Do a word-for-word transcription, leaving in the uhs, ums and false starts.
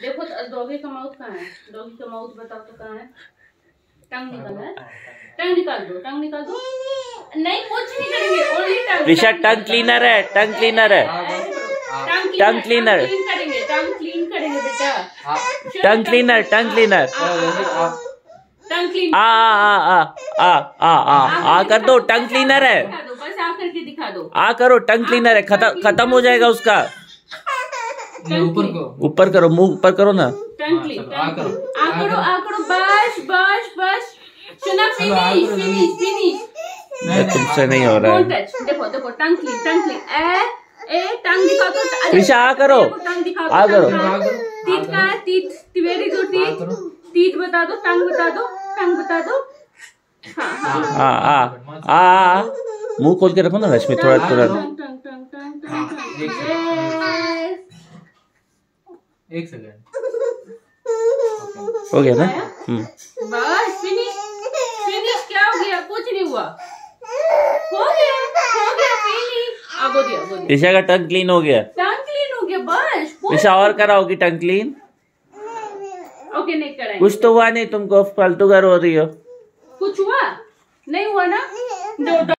देखो डॉगी का माउथ कहाँ है, डॉगी का माउथ बताओ तो कहाँ है। टंग निकाल है, टंग निकाल दो, टंग निकाल दो। नहीं कुछ नहीं करेंगे, ओनली टंग। ऋषा टंग क्लीनर है, टंग क्लीनर है, टंग क्लीनर करेंगे, टंग क्लीन करेंगे बेटा, tongue cleaner, tongue cleaner, tongue clean. आ आ आ आ आ आ आ कर दो, टंग क्लीनर है। बस आ करके दिखा दो, आ करो, टंग क्लीनर है। खत्म खत्म हो जाएगा उसका। ऊपर करो, ऊपर करो, मुंह ऊपर करो ना। आकरो आकरो आकरो बस बस बस। सुना फिनिश फिनिश फिनिश। नहीं तुमसे नहीं हो रहा है। देखो देखो टंग क्लीन, टंग क्लीन। ए ए टंग दिखा तो। ऋषा आ करो, आ करो। टीथ का टीथ, तिवेरी जो टीथ, टीथ बता दो, टंग बता दो, टंग बता दो। हाँ हाँ आ आ आ मुंह खोल के रखो ना रश्मि, थोड़ा थोड़ा। एक सेकंड हो गया ना। बस फिनिश फिनिश। क्या हो गया? कुछ नहीं हुआ, हो गया हो गया फिनिश। अब हो गया, ऋषा का टंग क्लीन हो गया, टंग क्लीन हो गया। बस ऋषा और कराओगी टंग क्लीन। ओके नहीं कराएंगे। कुछ तो हुआ नहीं तुमको, फालतू का रो रही हो। कुछ हुआ नहीं हुआ ना।